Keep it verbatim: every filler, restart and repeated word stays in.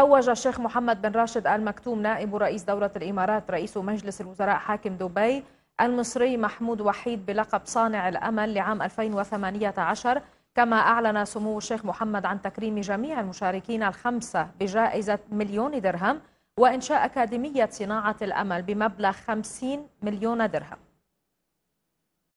توج الشيخ محمد بن راشد آل مكتوم نائب رئيس دولة الإمارات رئيس مجلس الوزراء حاكم دبي المصري محمود وحيد بلقب صانع الأمل لعام ألفين وثمانية عشر، كما أعلن سمو الشيخ محمد عن تكريم جميع المشاركين الخمسة بجائزة مليون درهم وإنشاء أكاديمية صناعة الأمل بمبلغ خمسين مليون درهم.